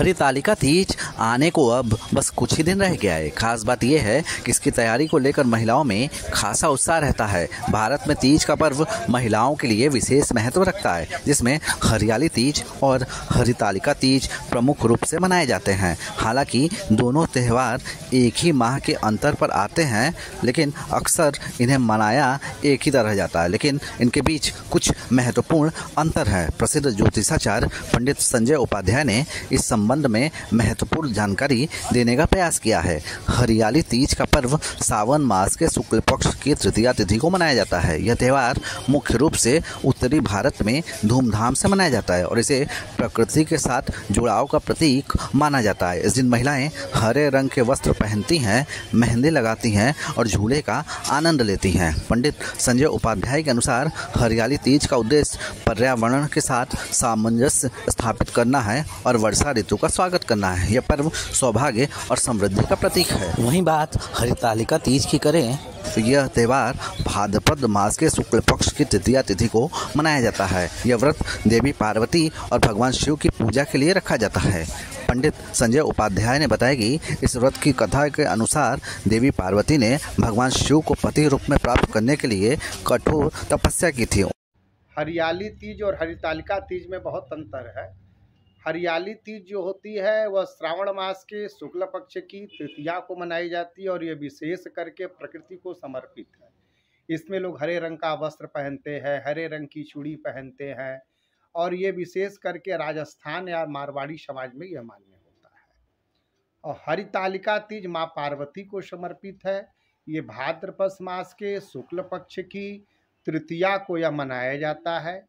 हरितालिका तीज आने को अब बस कुछ ही दिन रह गया है। खास बात यह है कि इसकी तैयारी को लेकर महिलाओं में खासा उत्साह रहता है। भारत में तीज का पर्व महिलाओं के लिए विशेष महत्व रखता है, जिसमें हरियाली तीज और हरितालिका तीज प्रमुख रूप से मनाए जाते हैं। हालांकि दोनों त्यौहार एक ही माह के अंतर पर आते हैं, लेकिन अक्सर इन्हें मनाया एक ही तरह जाता है, लेकिन इनके बीच कुछ महत्वपूर्ण अंतर है। प्रसिद्ध ज्योतिषाचार्य पंडित संजय उपाध्याय ने इस संबंध में महत्वपूर्ण जानकारी देने का प्रयास किया है। हरियाली तीज का पर्व सावन मास के शुक्ल पक्ष की तृतीया तिथि को मनाया जाता है। यह त्यौहार मुख्य रूप से उत्तरी भारत में धूमधाम से मनाया जाता है और इसे प्रकृति के साथ जुड़ाव का प्रतीक माना जाता है। इस दिन महिलाएं हरे रंग के वस्त्र पहनती हैं, मेहंदी लगाती हैं और झूले का आनंद लेती हैं। पंडित संजय उपाध्याय के अनुसार हरियाली तीज का उद्देश्य पर्यावरण के साथ सामंजस्य स्थापित करना है और वर्षा ऋतु का स्वागत करना है। यह पर्व सौभाग्य और समृद्धि का प्रतीक है। वहीं बात हरितालिका तीज की करें तो यह त्यौहार भाद्रपद मास के शुक्ल पक्ष की तृतीया तिथि को मनाया जाता है। यह व्रत देवी पार्वती और भगवान शिव की पूजा के लिए रखा जाता है। पंडित संजय उपाध्याय ने बताया कि इस व्रत की कथा के अनुसार देवी पार्वती ने भगवान शिव को पति रूप में प्राप्त करने के लिए कठोर तपस्या की थी। हरियाली तीज और हरितालिका तीज में बहुत अंतर है। हरियाली तीज जो होती है वह श्रावण मास के शुक्ल पक्ष की तृतीया को मनाई जाती है और यह विशेष करके प्रकृति को समर्पित है। इसमें लोग हरे रंग का वस्त्र पहनते हैं, हरे रंग की चूड़ी पहनते हैं और ये विशेष करके राजस्थान या मारवाड़ी समाज में यह मान्य होता है। और हरितालिका तीज माँ पार्वती को समर्पित है। ये भाद्रपद मास के शुक्ल पक्ष की तृतीया को यह मनाया जाता है।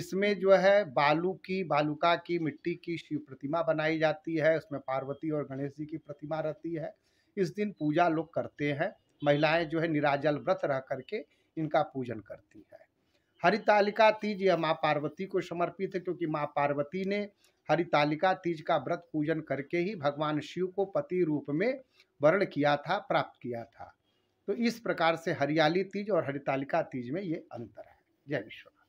इसमें जो है बालुका की मिट्टी की शिव प्रतिमा बनाई जाती है। उसमें पार्वती और गणेश जी की प्रतिमा रहती है। इस दिन पूजा लोग करते हैं। महिलाएं जो है निराजल व्रत रह करके इनका पूजन करती है। हरितालिका तीज यह माँ पार्वती को समर्पित है, क्योंकि माँ पार्वती ने हरितालिका तीज का व्रत पूजन करके ही भगवान शिव को पति रूप में वरण किया था, प्राप्त किया था। तो इस प्रकार से हरियाली तीज और हरितालिका तीज में ये अंतर है। जय विश्वनाथ।